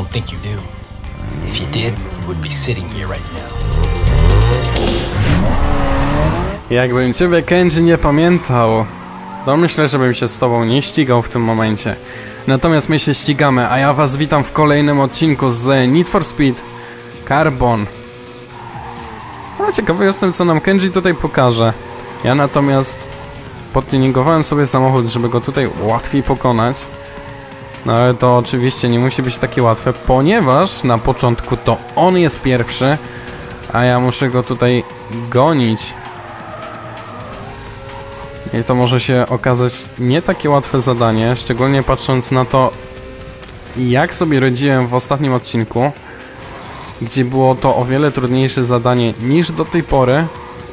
don't think you do. If you did, you would be sitting here right now. Jakbym ciebie, Kenji, nie pamiętał, to myślę, żebym się z tobą nie ścigał w tym momencie. Natomiast my się ścigamy, a ja was witam w kolejnym odcinku z Need for Speed Carbon. No, ciekawy jestem, co nam Kenji tutaj pokaże. Ja natomiast podtuningowałem sobie samochód, żeby go tutaj łatwiej pokonać. No ale to oczywiście nie musi być takie łatwe, ponieważ na początku to on jest pierwszy, a ja muszę go tutaj gonić. I to może się okazać nie takie łatwe zadanie, szczególnie patrząc na to, jak sobie radziłem w ostatnim odcinku, gdzie było to o wiele trudniejsze zadanie niż do tej pory.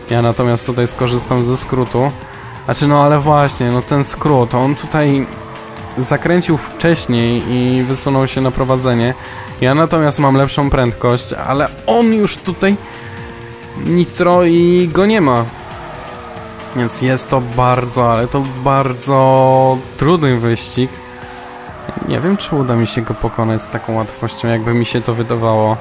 Ja natomiast tutaj skorzystam ze skrótu. Znaczy, no ale właśnie, no ten skrót, on tutaj zakręcił wcześniej i wysunął się na prowadzenie. Ja natomiast mam lepszą prędkość, ale on już tutaj nitro i go nie ma. Więc jest to bardzo, ale to bardzo trudny wyścig. Nie wiem, czy uda mi się go pokonać z taką łatwością, jakby mi się to wydawało.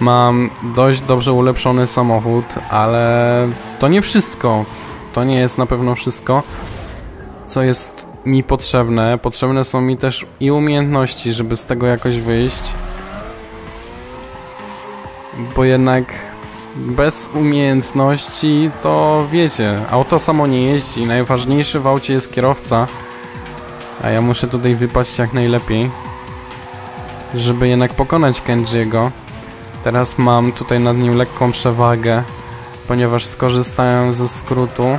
Mam dość dobrze ulepszony samochód, ale to nie wszystko. To nie jest na pewno wszystko, co jest mi potrzebne. Potrzebne są mi też i umiejętności, żeby z tego jakoś wyjść. Bo jednak bez umiejętności to wiecie, auto samo nie jeździ. Najważniejszy w aucie jest kierowca. A ja muszę tutaj wypaść jak najlepiej, żeby jednak pokonać Kenji'ego. Teraz mam tutaj nad nim lekką przewagę, ponieważ skorzystałem ze skrótu.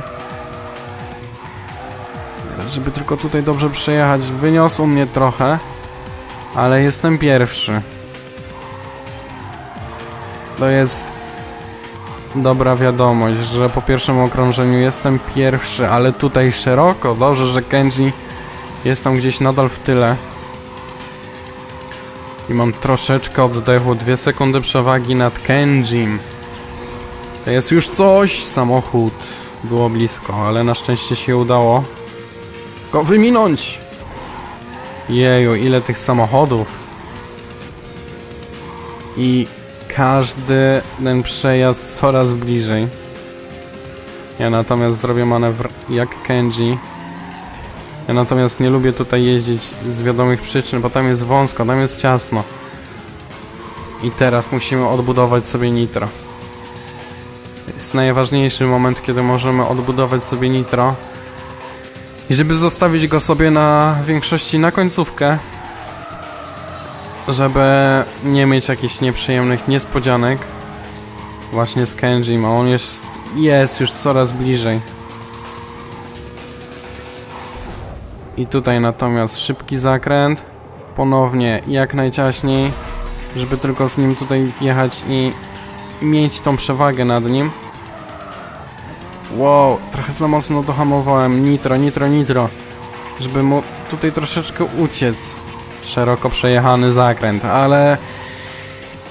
Żeby tylko tutaj dobrze przejechać, wyniosło mnie trochę, ale jestem pierwszy. To jest dobra wiadomość, że po pierwszym okrążeniu jestem pierwszy, ale tutaj szeroko. Dobrze, że Kenji jest tam gdzieś nadal w tyle. I mam troszeczkę oddechu, 2 sekundy przewagi nad Kenjim. To jest już coś, samochód. Było blisko, ale na szczęście się udało go wyminąć. Jeju, ile tych samochodów. I każdy ten przejazd coraz bliżej. Ja natomiast zrobię manewr jak Kenji. Ja natomiast nie lubię tutaj jeździć z wiadomych przyczyn, bo tam jest wąsko, tam jest ciasno. I teraz musimy odbudować sobie nitro. To jest najważniejszy moment, kiedy możemy odbudować sobie nitro. I żeby zostawić go sobie na większości na końcówkę, żeby nie mieć jakichś nieprzyjemnych niespodzianek właśnie z Kenjim, a on jest już coraz bliżej. I tutaj natomiast szybki zakręt, ponownie jak najciaśniej, żeby tylko z nim tutaj wjechać i mieć tą przewagę nad nim. Wow, trochę za mocno dohamowałem. Nitro, żeby mu tutaj troszeczkę uciec. Szeroko przejechany zakręt, ale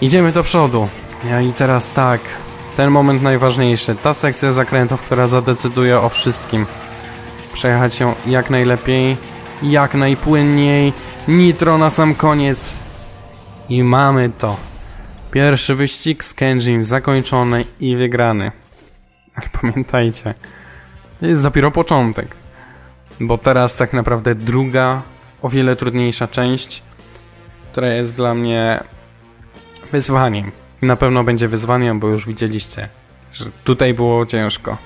idziemy do przodu. Ja i teraz tak, ten moment najważniejszy, ta sekcja zakrętów, która zadecyduje o wszystkim. Przejechać ją jak najlepiej, jak najpłynniej. Nitro na sam koniec. I mamy to. Pierwszy wyścig z Kenjim zakończony i wygrany. Ale pamiętajcie, to jest dopiero początek, bo teraz tak naprawdę druga, o wiele trudniejsza część, która jest dla mnie wyzwaniem. Na pewno będzie wyzwaniem, bo już widzieliście, że tutaj było ciężko.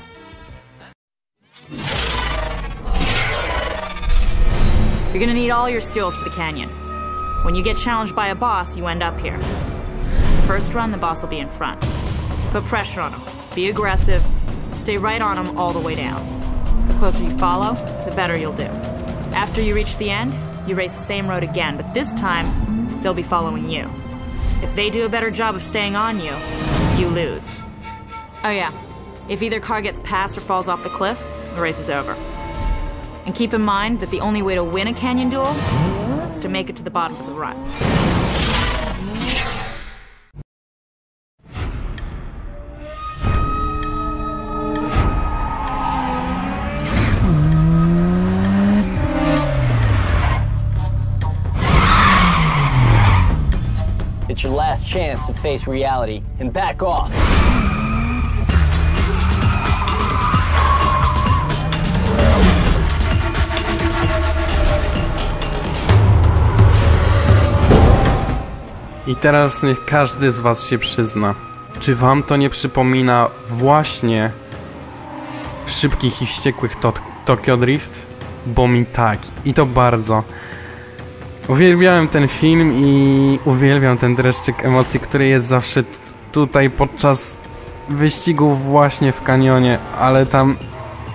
You're gonna need all your skills for the canyon. When you get challenged by a boss, you end up here. The first run, the boss will be in front. Put pressure on him. Be aggressive. Stay right on him all the way down. The closer you follow, the better you'll do. After you reach the end, you race the same road again, but this time, they'll be following you. If they do a better job of staying on you, you lose. Oh yeah, if either car gets past or falls off the cliff, the race is over. And keep in mind that the only way to win a canyon duel is to make it to the bottom of the run. your last chance to face reality and back off. I teraz niech każdy z was się przyzna. Czy wam to nie przypomina właśnie szybkich i wściekłych Tokyo Drift? Bo mi tak. I to bardzo. Uwielbiałem ten film i uwielbiam ten dreszczyk emocji, który jest zawsze tutaj podczas wyścigów właśnie w kanionie, ale tam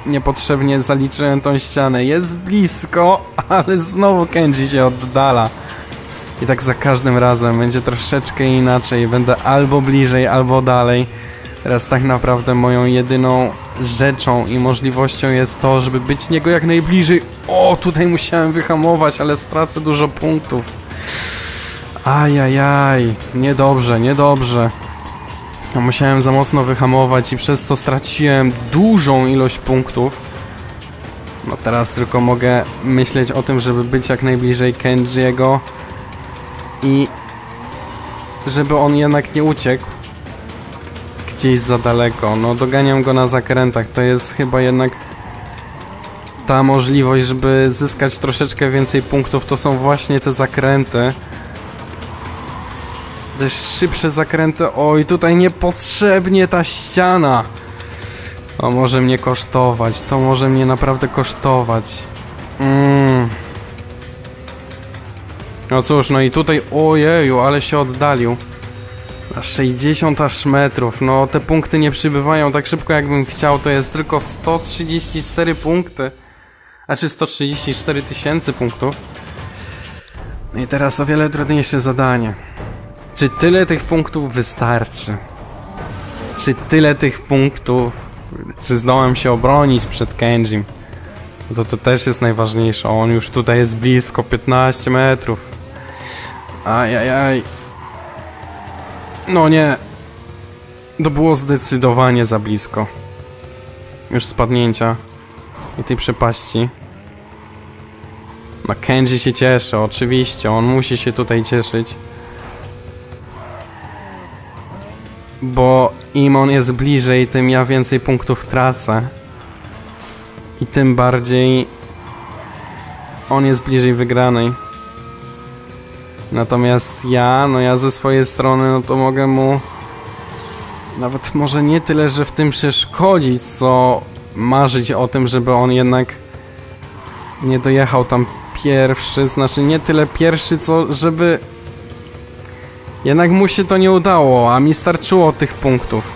niepotrzebnie zaliczyłem tą ścianę. Jest blisko, ale znowu Kenji się oddala. I tak za każdym razem będzie troszeczkę inaczej. Będę albo bliżej, albo dalej. Teraz tak naprawdę moją jedyną rzeczą i możliwością jest to, żeby być niego jak najbliżej. O, tutaj musiałem wyhamować, ale stracę dużo punktów. Ajajaj, niedobrze, niedobrze. Musiałem za mocno wyhamować i przez to straciłem dużą ilość punktów. No teraz tylko mogę myśleć o tym, żeby być jak najbliżej Kenji'ego i żeby on jednak nie uciekł gdzieś za daleko. No doganiam go na zakrętach, to jest chyba jednak ta możliwość, żeby zyskać troszeczkę więcej punktów, to są właśnie te zakręty. Te szybsze zakręty, oj tutaj niepotrzebnie ta ściana. To może mnie kosztować, to może mnie naprawdę kosztować. No cóż, no i tutaj, ojeju, ale się oddalił. Na 60 aż metrów, no te punkty nie przybywają tak szybko jakbym chciał, to jest tylko 134 punkty. Znaczy 134 tysięcy punktów. No i teraz o wiele trudniejsze zadanie. Czy tyle tych punktów wystarczy? Czy tyle tych punktów, czy zdołam się obronić przed Kenjim? To też jest najważniejsze, on już tutaj jest blisko, 15 metrów. Ajajaj. No nie. To było zdecydowanie za blisko. Już spadnięcia i tej przepaści. No Kenji się cieszy, oczywiście. On musi się tutaj cieszyć. Bo im on jest bliżej, tym ja więcej punktów tracę. I tym bardziej on jest bliżej wygranej. Natomiast ja ze swojej strony, no to mogę mu nawet może nie tyle, że w tym przeszkodzić, co marzyć o tym, żeby on jednak nie dojechał tam pierwszy, znaczy nie tyle pierwszy, co żeby jednak mu się to nie udało, a mi starczyło tych punktów.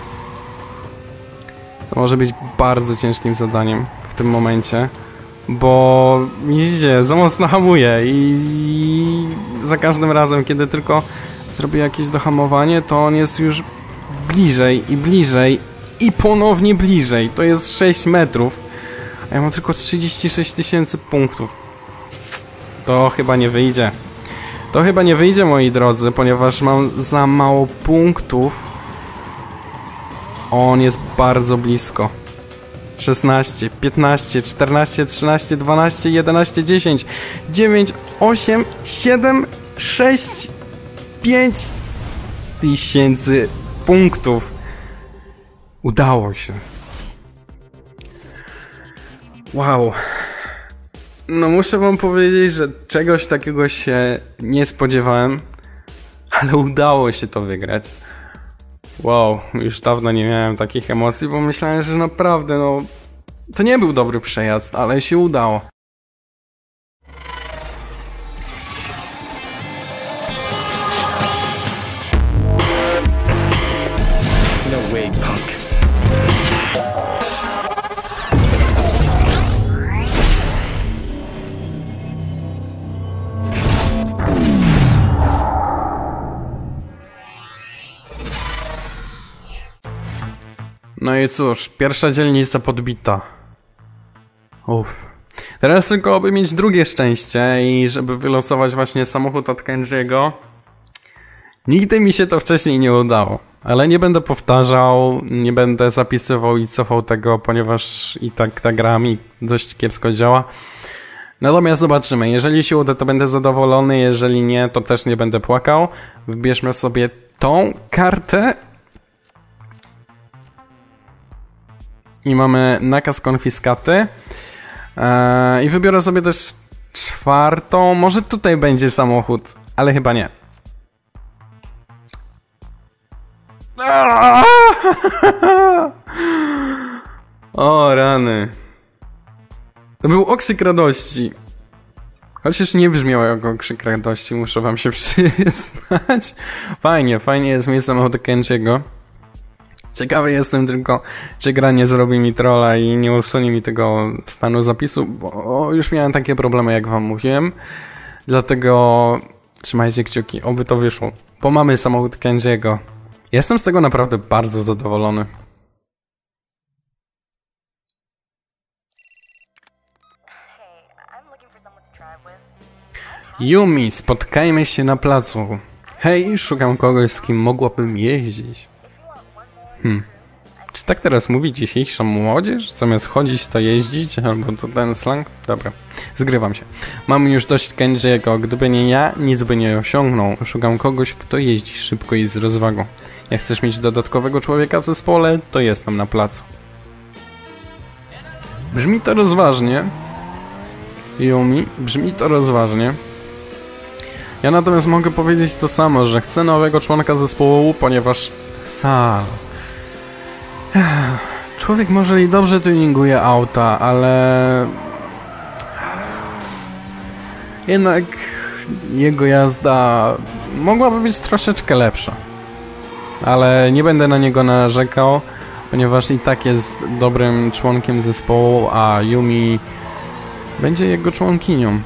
Co może być bardzo ciężkim zadaniem w tym momencie. Bo widzicie, za mocno hamuje i za każdym razem, kiedy tylko zrobię jakieś dohamowanie, to on jest już bliżej i ponownie bliżej. To jest 6 metrów, a ja mam tylko 36 tysięcy punktów. To chyba nie wyjdzie. To chyba nie wyjdzie, moi drodzy, ponieważ mam za mało punktów. On jest bardzo blisko. 16, 15, 14, 13, 12, 11, 10, 9, 8, 7, 6, 5 tysięcy punktów. Udało się. Wow. No muszę wam powiedzieć, że czegoś takiego się nie spodziewałem, ale udało się to wygrać. Wow, już dawno nie miałem takich emocji, bo myślałem, że naprawdę, no... To nie był dobry przejazd, ale się udało. No way, punk. No i cóż, pierwsza dzielnica podbita. Uff. Teraz tylko aby mieć drugie szczęście i żeby wylosować właśnie samochód od Kenji'ego. Nigdy mi się to wcześniej nie udało. Ale nie będę powtarzał, nie będę zapisywał i cofał tego, ponieważ i tak ta gra mi dość kiepsko działa. Natomiast zobaczymy, jeżeli się uda, to będę zadowolony, jeżeli nie, to też nie będę płakał. Wybierzmy sobie tą kartę. I mamy nakaz konfiskaty. I wybiorę sobie też czwartą. Może tutaj będzie samochód, ale chyba nie. O rany. To był okrzyk radości. Chociaż nie brzmiał jak okrzyk radości, muszę wam się przyznać. Fajnie, fajnie jest mieć samochód Kenji'ego. Ciekawy jestem tylko, czy gra nie zrobi mi trolla i nie usunie mi tego stanu zapisu, bo już miałem takie problemy, jak wam mówiłem. Dlatego trzymajcie kciuki, oby to wyszło. Bo mamy samochód Kenji'ego. Jestem z tego naprawdę bardzo zadowolony. Yumi, spotkajmy się na placu. Hej, szukam kogoś, z kim mogłabym jeździć. Czy tak teraz mówi dzisiejsza młodzież? Zamiast chodzić to jeździć? Albo to ten slang? Dobra, zgrywam się. Mam już dość Kenji'ego. Gdyby nie ja, nic by nie osiągnął. Szukam kogoś, kto jeździ szybko i z rozwagą. Jak chcesz mieć dodatkowego człowieka w zespole, to jestem na placu. Brzmi to rozważnie. Yumi, brzmi to rozważnie. Ja natomiast mogę powiedzieć to samo, że chcę nowego członka zespołu, ponieważ... Sal. Człowiek może i dobrze tuninguje auta, ale... jednak jego jazda mogłaby być troszeczkę lepsza. Ale nie będę na niego narzekał, ponieważ i tak jest dobrym członkiem zespołu, a Yumi będzie jego członkinią.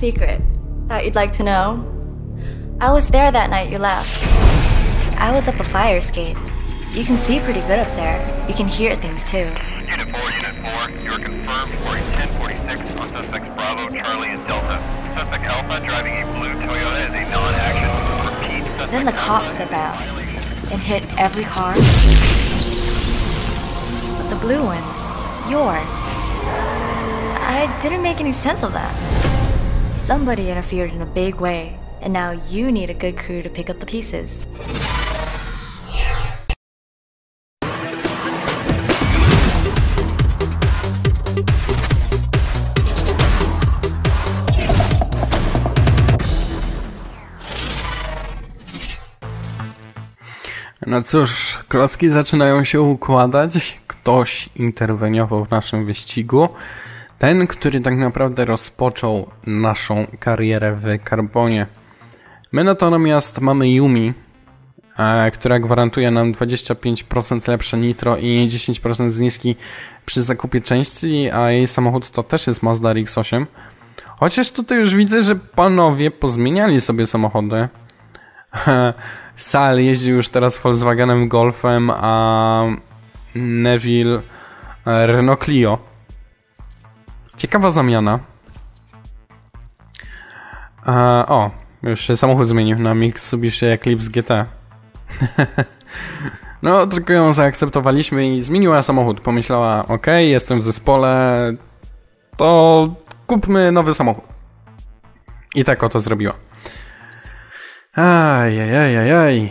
Secret that you'd like to know. I was there that night you left. I was up a fire escape. You can see pretty good up there. You can hear things too. Unit 4, Unit 4, you are confirmed for 1046 on suspects Bravo, Charlie, and Delta. Suspect Alpha driving a blue Toyota is a non-action. Repeat, suspect. Then the cops step out and hit every car but the blue one, yours. I didn't make any sense of that. Somebody interfered in a big way, and now you need a good crew to pick up the pieces. No cóż, klocki zaczynają się układać. Ktoś interweniował w naszym wyścigu. Ten, który tak naprawdę rozpoczął naszą karierę w Carbonie. My natomiast mamy Yumi, która gwarantuje nam 25% lepsze nitro i 10% zniżki przy zakupie części, a jej samochód to też jest Mazda RX-8. Chociaż tutaj już widzę, że panowie pozmieniali sobie samochody. Sal jeździ już teraz Volkswagenem Golfem, a Neville Renault Clio. Ciekawa zamiana. O, już się samochód zmienił na Mitsubishi Eclipse GT. No, tylko ją zaakceptowaliśmy i zmieniła samochód. Pomyślała, ok, jestem w zespole, to kupmy nowy samochód. I tak oto zrobiła. Ajajajajaj.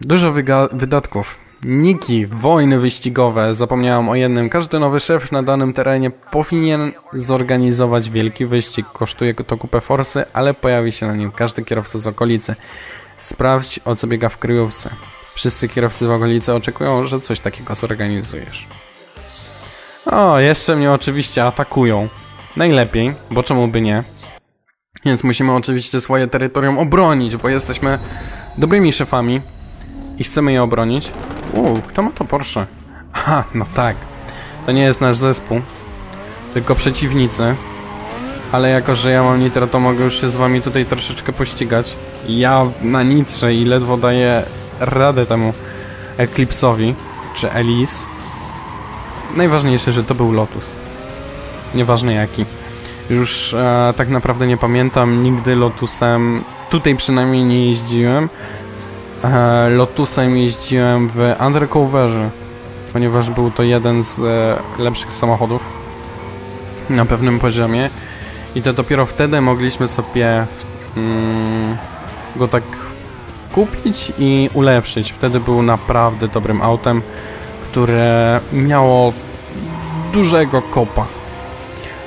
Dużo wydatków. Niki, wojny wyścigowe, zapomniałam o jednym. Każdy nowy szef na danym terenie powinien zorganizować wielki wyścig. Kosztuje to kupę forsy, ale pojawi się na nim każdy kierowca z okolicy. Sprawdź, o co biega w kryjówce. Wszyscy kierowcy w okolicy oczekują, że coś takiego zorganizujesz. O, jeszcze mnie oczywiście atakują. Najlepiej, bo czemu by nie? Więc musimy oczywiście swoje terytorium obronić, bo jesteśmy dobrymi szefami i chcemy je obronić. Kto ma to Porsche? Aha, no tak. To nie jest nasz zespół, tylko przeciwnicy. Ale jako, że ja mam nitro, to mogę już się z wami tutaj troszeczkę pościgać. Ja na nitrze i ledwo daję radę temu Eclipse'owi, czy Elise. Najważniejsze, że to był Lotus. Nieważne jaki. Już tak naprawdę nie pamiętam, nigdy Lotusem tutaj przynajmniej nie jeździłem. Lotusem jeździłem w undercoverze, ponieważ był to jeden z lepszych samochodów na pewnym poziomie i to dopiero wtedy mogliśmy sobie go tak kupić i ulepszyć. Wtedy był naprawdę dobrym autem, które miało dużego kopa.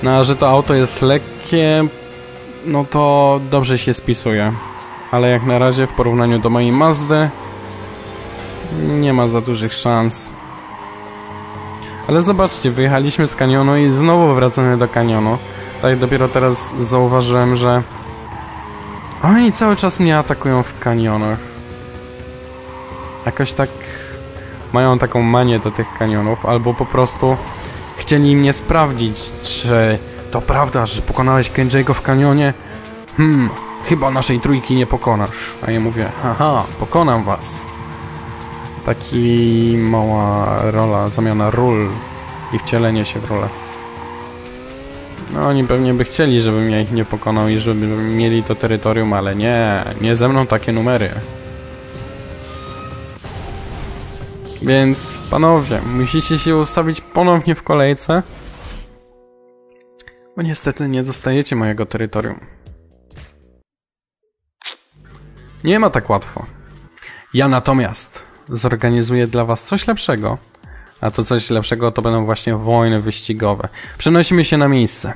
No a że to auto jest lekkie, no to dobrze się spisuje. Ale jak na razie w porównaniu do mojej Mazdy nie ma za dużych szans. Ale zobaczcie, wyjechaliśmy z kanionu i znowu wracamy do kanionu. Tak dopiero teraz zauważyłem, że oni cały czas mnie atakują w kanionach. Jakoś tak mają taką manię do tych kanionów, albo po prostu chcieli mnie sprawdzić, czy to prawda, że pokonałeś Kenji'ego w kanionie? Chyba naszej trójki nie pokonasz. A ja mówię, haha, pokonam was. Taki mała rola, zamiana ról i wcielenie się w rolę. No oni pewnie by chcieli, żebym ja ich nie pokonał i żeby mieli to terytorium, ale nie, nie ze mną takie numery. Więc panowie, musicie się ustawić ponownie w kolejce, bo niestety nie dostajecie mojego terytorium. Nie ma tak łatwo. Ja natomiast zorganizuję dla was coś lepszego. A to coś lepszego to będą właśnie wojny wyścigowe. Przenosimy się na miejsce.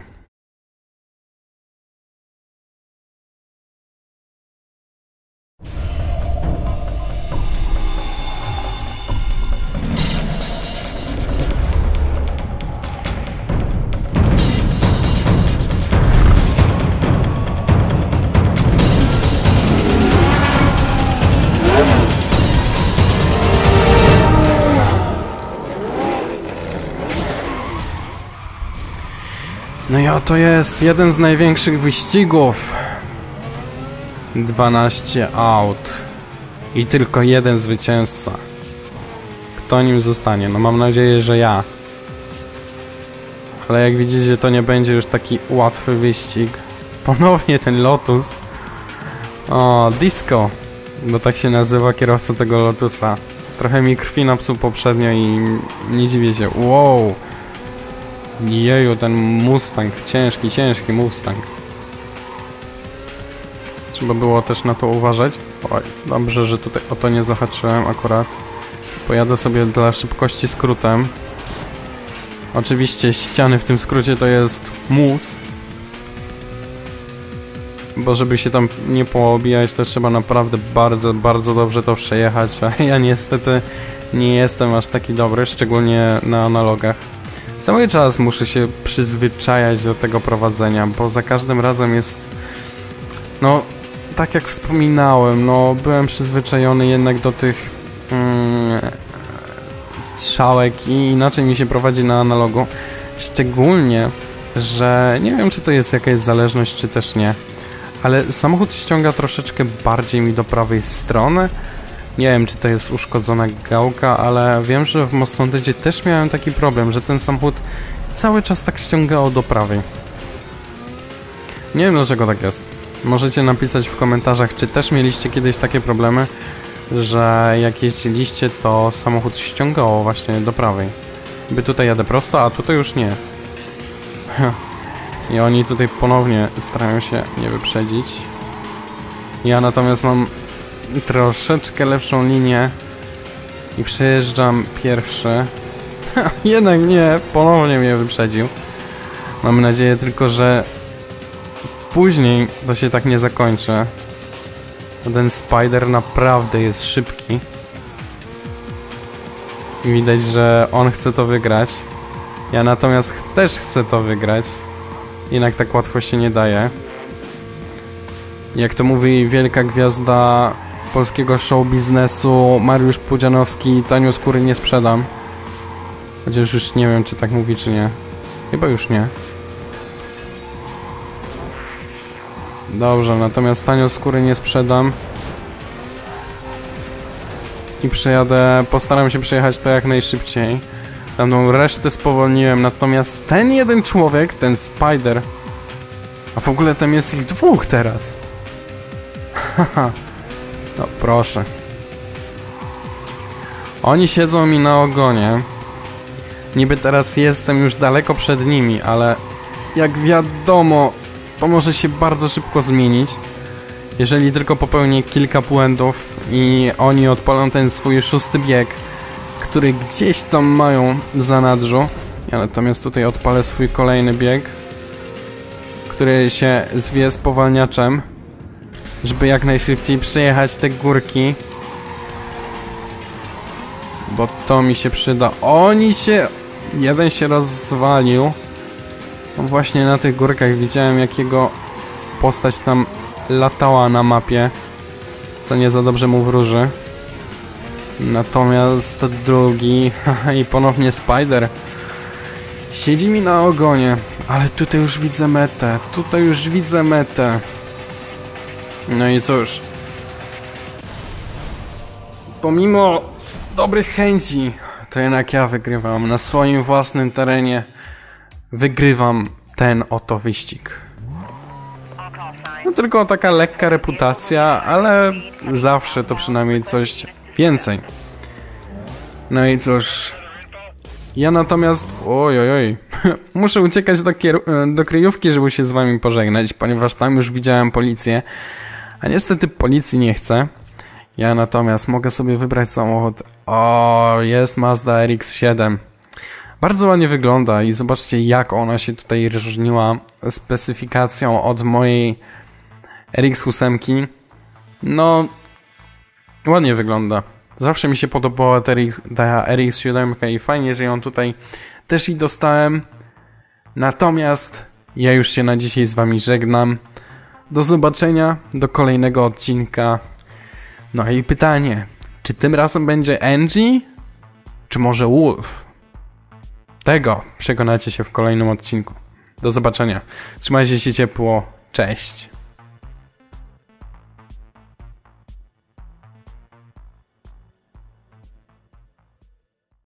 No i oto jest jeden z największych wyścigów. 12 aut. I tylko jeden zwycięzca. Kto nim zostanie? No mam nadzieję, że ja. Ale jak widzicie, to nie będzie już taki łatwy wyścig. Ponownie ten Lotus. O, Disco. Bo tak się nazywa kierowca tego Lotusa. Trochę mi krwi napsuł poprzednio i nie dziwię się. Wow. Jeju, ten Mustang, ciężki Mustang. Trzeba było też na to uważać. Oj, dobrze, że tutaj o to nie zahaczyłem akurat. Pojadę sobie dla szybkości skrótem. Oczywiście ściany w tym skrócie to jest mus. Bo żeby się tam nie poobijać, to trzeba naprawdę bardzo dobrze to przejechać. A ja niestety nie jestem aż taki dobry, szczególnie na analogach. Cały czas muszę się przyzwyczajać do tego prowadzenia, bo za każdym razem jest, no tak jak wspominałem, no byłem przyzwyczajony jednak do tych strzałek i inaczej mi się prowadzi na analogu. Szczególnie, że nie wiem, czy to jest jakaś zależność, czy też nie, ale samochód ściąga troszeczkę bardziej mi do prawej strony. Nie wiem, czy to jest uszkodzona gałka, ale wiem, że w Mustangu też miałem taki problem, że ten samochód cały czas tak ściągało do prawej. Nie wiem, dlaczego tak jest. Możecie napisać w komentarzach, czy też mieliście kiedyś takie problemy, że jak jeździliście, to samochód ściągało właśnie do prawej. By tutaj jadę prosto, a tutaj już nie. I oni tutaj ponownie starają się mnie wyprzedzić. Ja natomiast mam troszeczkę lepszą linię i przejeżdżam pierwszy. Jednak nie, ponownie mnie wyprzedził. Mam nadzieję tylko, że później to się tak nie zakończy. Ten Spider naprawdę jest szybki. Widać, że on chce to wygrać. Ja natomiast też chcę to wygrać. Jednak tak łatwo się nie daje. Jak to mówi wielka gwiazda polskiego show biznesu Mariusz Pudzianowski, tanio skóry nie sprzedam. Chociaż już nie wiem, czy tak mówi, czy nie. Chyba już nie. Dobrze, natomiast tanio skóry nie sprzedam. I przejadę, postaram się przejechać to jak najszybciej. Tamtą resztę spowolniłem, natomiast ten jeden człowiek, ten Spider, a w ogóle tam jest ich dwóch teraz. Haha. No proszę, Oni siedzą mi na ogonie. Niby teraz jestem już daleko przed nimi, ale jak wiadomo, to może się bardzo szybko zmienić. Jeżeli tylko popełnię kilka błędów i oni odpalą ten swój szósty bieg, który gdzieś tam mają w zanadrzu. Ja natomiast tutaj odpalę swój kolejny bieg, który się zwie spowalniaczem, żeby jak najszybciej przejechać te górki, bo to mi się przyda. Jeden się rozwalił. No właśnie na tych górkach widziałem, jak jego postać tam latała na mapie, co nie za dobrze mu wróży. Natomiast drugi i ponownie Spider siedzi mi na ogonie, ale tutaj już widzę metę, No i cóż, pomimo dobrych chęci, to jednak ja wygrywam na swoim własnym terenie. Wygrywam ten oto wyścig. No tylko taka lekka reputacja, ale zawsze to przynajmniej coś więcej. No i cóż, ja natomiast... Ojojoj, muszę uciekać do kryjówki, żeby się z wami pożegnać, ponieważ tam już widziałem policję, a niestety policji nie chcę. Ja natomiast mogę sobie wybrać samochód. O, jest Mazda RX-7. Bardzo ładnie wygląda i zobaczcie, jak ona się tutaj różniła specyfikacją od mojej RX-8. No, ładnie wygląda. Zawsze mi się podobała ta RX-7 i fajnie, że ją tutaj też i dostałem. Natomiast ja już się na dzisiaj z wami żegnam. Do zobaczenia, do kolejnego odcinka. No i pytanie, czy tym razem będzie Angie, czy może Wolf? Tego przekonacie się w kolejnym odcinku. Do zobaczenia. Trzymajcie się ciepło. Cześć.